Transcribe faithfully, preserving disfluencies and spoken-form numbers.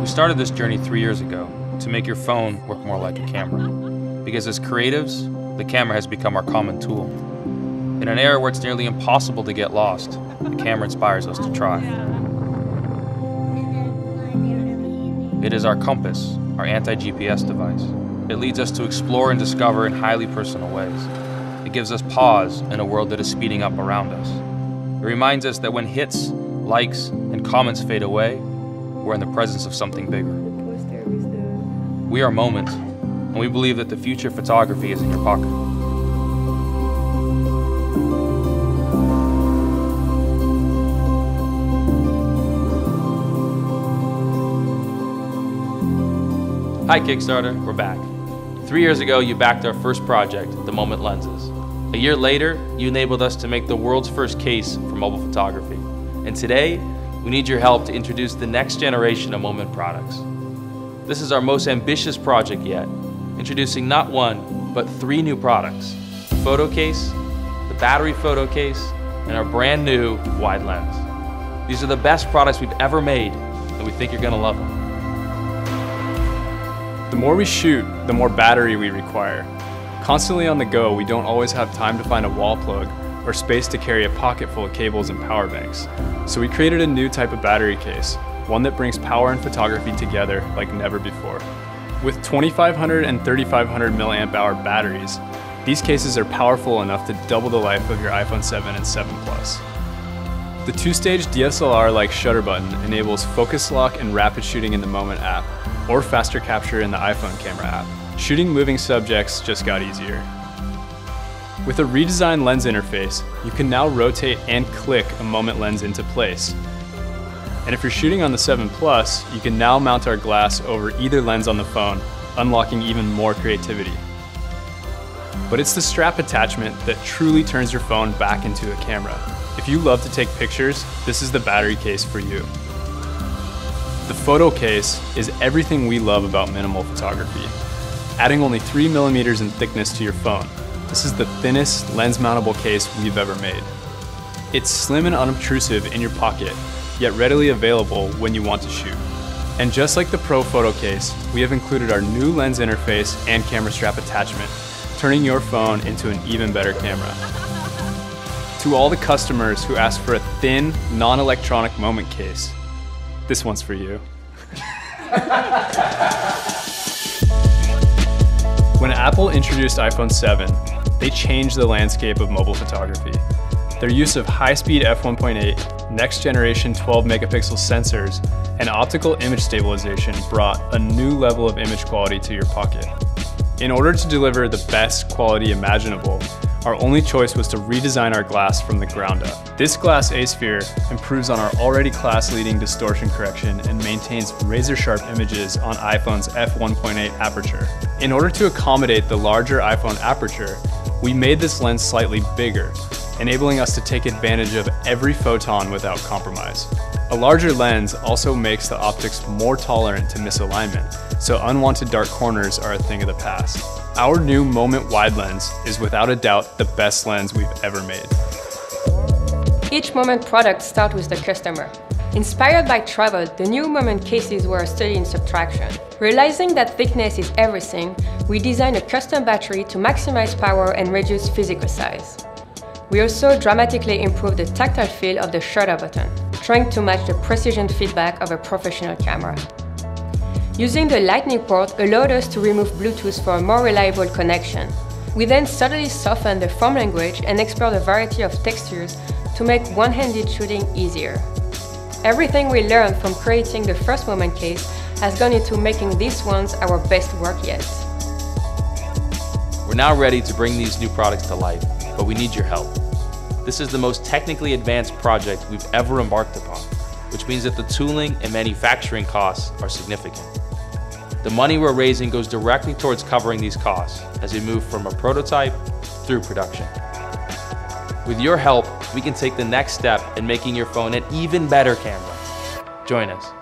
We started this journey three years ago to make your phone work more like a camera. Because as creatives, the camera has become our common tool. In an era where it's nearly impossible to get lost, the camera inspires us to try. It is our compass, our anti-G P S device. It leads us to explore and discover in highly personal ways. It gives us pause in a world that is speeding up around us. It reminds us that when hits, likes, and comments fade away, we're in the presence of something bigger. We are Moments, and we believe that the future of photography is in your pocket. Hi Kickstarter, we're back. Three years ago, you backed our first project, the Moment lenses. A year later, you enabled us to make the world's first case for mobile photography. And today, we need your help to introduce the next generation of Moment products. This is our most ambitious project yet, introducing not one, but three new products: the photo case, the battery photo case, and our brand new wide lens. These are the best products we've ever made, and we think you're gonna love them. The more we shoot, the more battery we require. Constantly on the go, we don't always have time to find a wall plug or space to carry a pocket full of cables and power banks. So we created a new type of battery case, one that brings power and photography together like never before. With twenty-five hundred and thirty-five hundred milliamp hour batteries, these cases are powerful enough to double the life of your iPhone seven and seven plus. The two-stage D S L R-like shutter button enables focus lock and rapid shooting in the Moment app, or faster capture in the iPhone camera app. Shooting moving subjects just got easier. With a redesigned lens interface, you can now rotate and click a Moment lens into place. And if you're shooting on the seven plus, you can now mount our glass over either lens on the phone, unlocking even more creativity. But it's the strap attachment that truly turns your phone back into a camera. If you love to take pictures, this is the battery case for you. The photo case is everything we love about minimal photography, adding only three millimeters in thickness to your phone. This is the thinnest lens-mountable case we've ever made. It's slim and unobtrusive in your pocket, yet readily available when you want to shoot. And just like the Pro Photo case, we have included our new lens interface and camera strap attachment, turning your phone into an even better camera. To all the customers who asked for a thin, non-electronic Moment case, this one's for you. When Apple introduced iPhone seven, they changed the landscape of mobile photography. Their use of high-speed f one point eight, next-generation twelve megapixel sensors, and optical image stabilization brought a new level of image quality to your pocket. In order to deliver the best quality imaginable, our only choice was to redesign our glass from the ground up. This glass A-sphere improves on our already class-leading distortion correction and maintains razor-sharp images on iPhone's f one point eight aperture. In order to accommodate the larger iPhone aperture, we made this lens slightly bigger, enabling us to take advantage of every photon without compromise. A larger lens also makes the optics more tolerant to misalignment, so unwanted dark corners are a thing of the past. Our new Moment wide lens is without a doubt the best lens we've ever made. Each Moment product starts with the customer. Inspired by travel, the new Moment cases were a study in subtraction. Realizing that thickness is everything, we designed a custom battery to maximize power and reduce physical size. We also dramatically improved the tactile feel of the shutter button, trying to match the precision feedback of a professional camera. Using the Lightning port allowed us to remove Bluetooth for a more reliable connection. We then subtly softened the form language and explored a variety of textures to make one-handed shooting easier. Everything we learned from creating the first Moment case has gone into making these ones our best work yet. We're now ready to bring these new products to life, but we need your help. This is the most technically advanced project we've ever embarked upon, which means that the tooling and manufacturing costs are significant. The money we're raising goes directly towards covering these costs as we move from a prototype through production. With your help, we can take the next step in making your phone an even better camera. Join us.